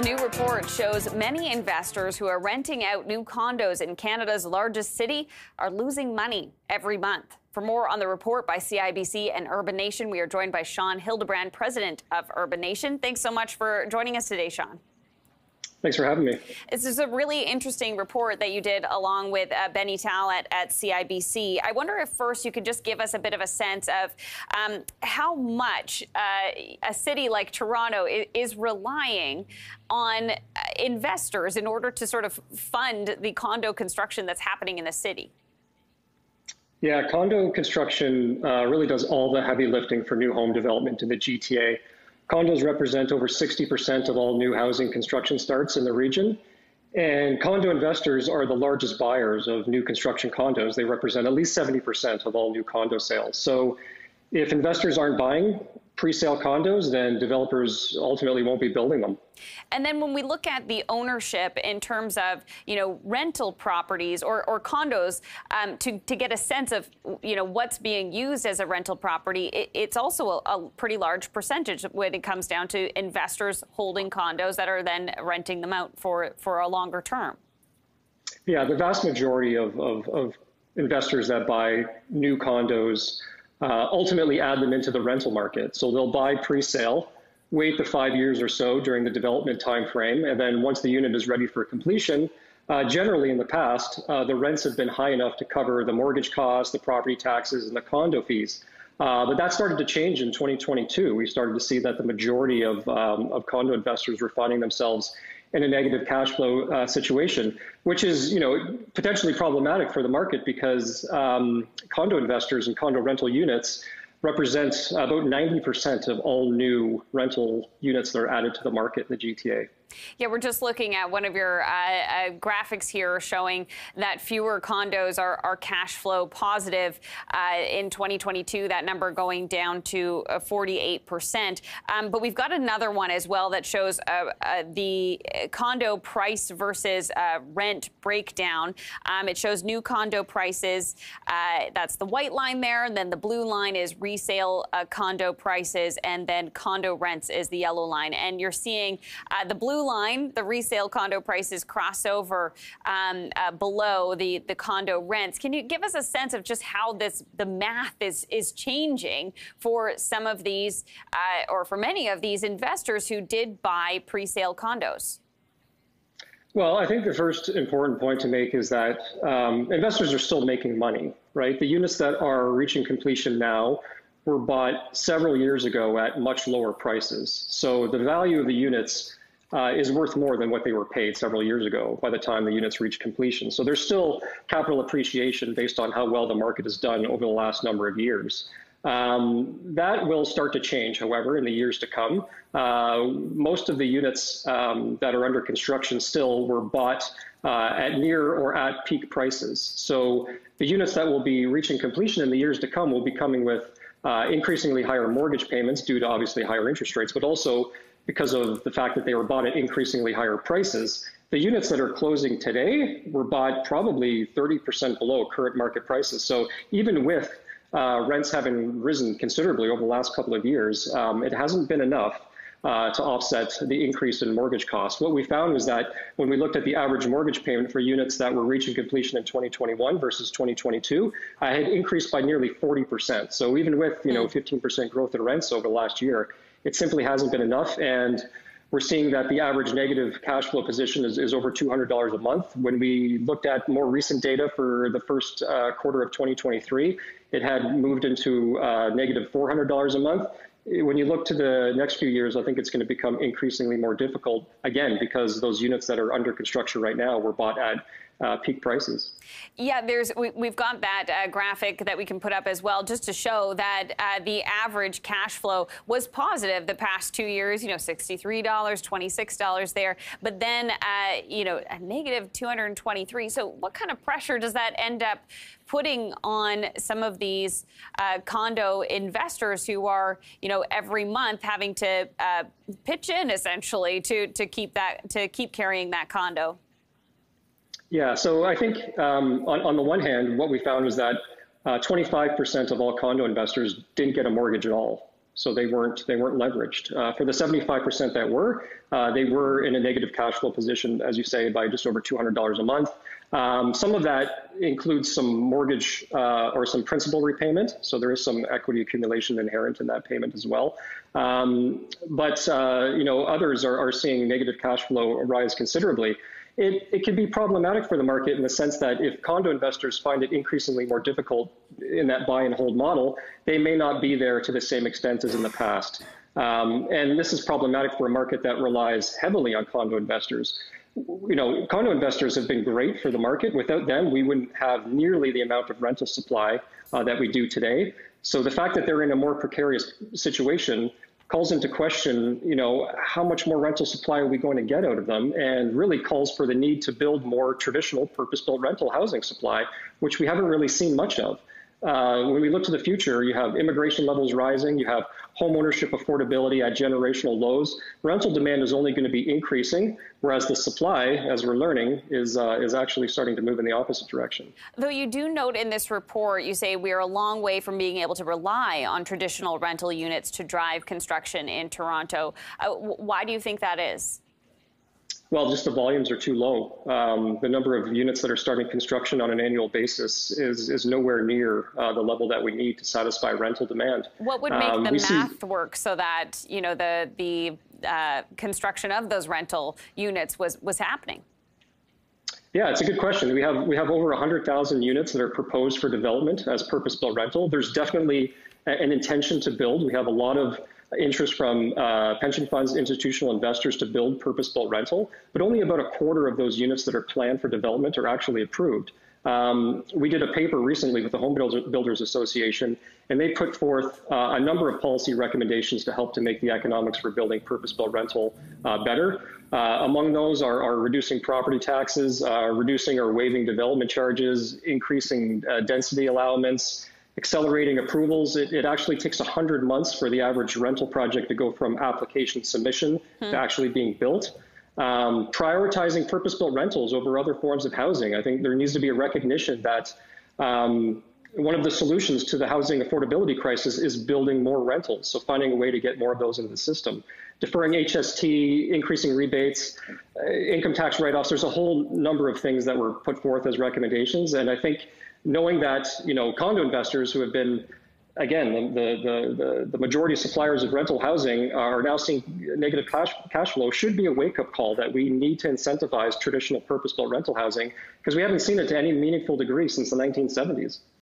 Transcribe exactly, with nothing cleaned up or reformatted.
A new report shows many investors who are renting out new condos in Canada's largest city are losing money every month. For more on the report by C I B C and Urbanation, we are joined by Sean Hildebrand, president of Urbanation. Thanks so much for joining us today, Sean. Thanks for having me. This is a really interesting report that you did along with uh, Benny Tal at, at C I B C. I wonder if first you could just give us a bit of a sense of um, how much uh, a city like Toronto is, is relying on uh, investors in order to sort of fund the condo construction that's happening in the city. Yeah, condo construction uh, really does all the heavy lifting for new home development in the G T A. Condos represent over sixty percent of all new housing construction starts in the region, and condo investors are the largest buyers of new construction condos. They represent at least seventy percent of all new condo sales. So if investors aren't buying pre-sale condos, then developers ultimately won't be building them. And then when we look at the ownership in terms of, you know, rental properties or, or condos, um, to, to get a sense of, you know, what's being used as a rental property, it, it's also a, a pretty large percentage when it comes down to investors holding condos that are then renting them out for, for a longer term. Yeah, the vast majority of, of, of investors that buy new condos Uh, ultimately add them into the rental market. So they'll buy pre-sale, wait the five years or so during the development time frame, and then once the unit is ready for completion, uh, generally in the past, uh, the rents have been high enough to cover the mortgage costs, the property taxes, and the condo fees. Uh, but that started to change in twenty twenty-two. We started to see that the majority of, um, of condo investors were finding themselves in a negative cash flow uh, situation, which is, you know, potentially problematic for the market because um, condo investors and condo rental units represent about ninety percent of all new rental units that are added to the market in the G T A. Yeah, we're just looking at one of your uh, uh, graphics here showing that fewer condos are, are cash flow positive uh, in twenty twenty-two, that number going down to uh, forty-eight percent. Um, but we've got another one as well that shows uh, uh, the condo price versus uh, rent breakdown. Um, it shows new condo prices. Uh, that's the white line there. And then the blue line is resale uh, condo prices. And then condo rents is the yellow line. And you're seeing uh, the blue line, the resale condo prices cross over um, uh, below the, the condo rents. Can you give us a sense of just how this the math is, is changing for some of these uh, or for many of these investors who did buy pre-sale condos? Well, I think the first important point to make is that um, investors are still making money, right? The units that are reaching completion now were bought several years ago at much lower prices. So the value of the units Uh, is worth more than what they were paid several years ago by the time the units reach completion. So there's still capital appreciation based on how well the market has done over the last number of years. Um, that will start to change, however, in the years to come. Uh, most of the units um, that are under construction still were bought uh, at near or at peak prices. So the units that will be reaching completion in the years to come will be coming with uh, increasingly higher mortgage payments due to obviously higher interest rates, but also because of the fact that they were bought at increasingly higher prices. The units that are closing today were bought probably thirty percent below current market prices. So even with uh, rents having risen considerably over the last couple of years, um, it hasn't been enough uh, to offset the increase in mortgage costs. What we found was that when we looked at the average mortgage payment for units that were reaching completion in twenty twenty-one versus twenty twenty-two, uh, it had increased by nearly forty percent. So even with, you know, fifteen percent growth in rents over the last year, it simply hasn't been enough, and we're seeing that the average negative cash flow position is, is over two hundred dollars a month. When we looked at more recent data for the first uh, quarter of twenty twenty-three, it had moved into uh, negative four hundred dollars a month. When you look to the next few years, I think it's going to become increasingly more difficult, again, because those units that are under construction right now were bought at Uh, peak prices. Yeah, there's we, we've got that uh, graphic that we can put up as well, just to show that uh, the average cash flow was positive the past two years. You know, sixty-three dollars, twenty-six dollars there, but then uh, you know, a negative two hundred twenty-three dollars. So, what kind of pressure does that end up putting on some of these uh, condo investors who are, you know, every month having to uh, pitch in essentially to to keep that to keep carrying that condo? Yeah, so I think um, on, on the one hand, what we found was that twenty-five percent uh, of all condo investors didn't get a mortgage at all So they weren't they weren't leveraged. Uh, for the seventy-five percent that were, uh, they were in a negative cash flow position, as you say, by just over two hundred dollars a month. Um, some of that includes some mortgage uh, or some principal repayment. So there is some equity accumulation inherent in that payment as well. Um, but uh, you know, others are, are seeing negative cash flow rise considerably. It, it can be problematic for the market in the sense that if condo investors find it increasingly more difficult in that buy and hold model, they may not be there to the same extent as in the past. Um, and this is problematic for a market that relies heavily on condo investors. You know, condo investors have been great for the market. Without them, we wouldn't have nearly the amount of rental supply uh, that we do today. So the fact that they're in a more precarious situation calls into question, you know, how much more rental supply are we going to get out of them, and really calls for the need to build more traditional purpose-built rental housing supply, which we haven't really seen much of. Uh, when we look to the future, you have immigration levels rising, you have home ownership affordability at generational lows. Rental demand is only going to be increasing, whereas the supply, as we're learning, is, uh, is actually starting to move in the opposite direction. Though you do note in this report, you say we are a long way from being able to rely on traditional rental units to drive construction in Toronto. Uh, why do you think that is? Well, just the volumes are too low. Um, the number of units that are starting construction on an annual basis is, is nowhere near uh, the level that we need to satisfy rental demand. What would make um, the math see... work so that, you know, the, the uh, construction of those rental units was, was happening? Yeah, it's a good question. We have, we have over one hundred thousand units that are proposed for development as purpose-built rental. There's definitely an intention to build. We have a lot of interest from uh, pension funds, institutional investors to build purpose-built rental, but only about a quarter of those units that are planned for development are actually approved. Um, we did a paper recently with the Home Builders Association, and they put forth uh, a number of policy recommendations to help to make the economics for building purpose-built rental uh, better. Uh, among those are, are reducing property taxes, uh, reducing or waiving development charges, increasing uh, density allowance, accelerating approvals. It, it actually takes one hundred months for the average rental project to go from application submission hmm. to actually being built. Um, prioritizing purpose-built rentals over other forms of housing. I think there needs to be a recognition that um, one of the solutions to the housing affordability crisis is building more rentals, so finding a way to get more of those into the system. Deferring H S T, increasing rebates, uh, income tax write-offs. There's a whole number of things that were put forth as recommendations, and I think knowing that, you know, condo investors who have been, again, the, the, the, the majority of suppliers of rental housing are now seeing negative cash, cash flow should be a wake-up call that we need to incentivize traditional purpose-built rental housing, because we haven't seen it to any meaningful degree since the nineteen seventies.